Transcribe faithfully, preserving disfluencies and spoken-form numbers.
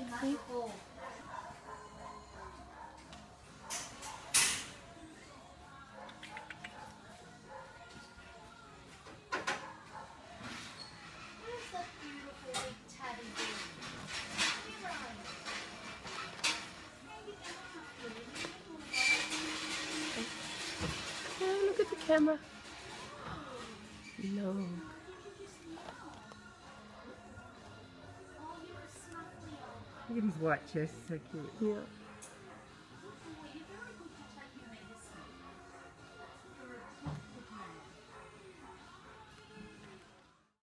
See? Oh, look at the camera. No. Look at his watch, that's so cute. Yeah.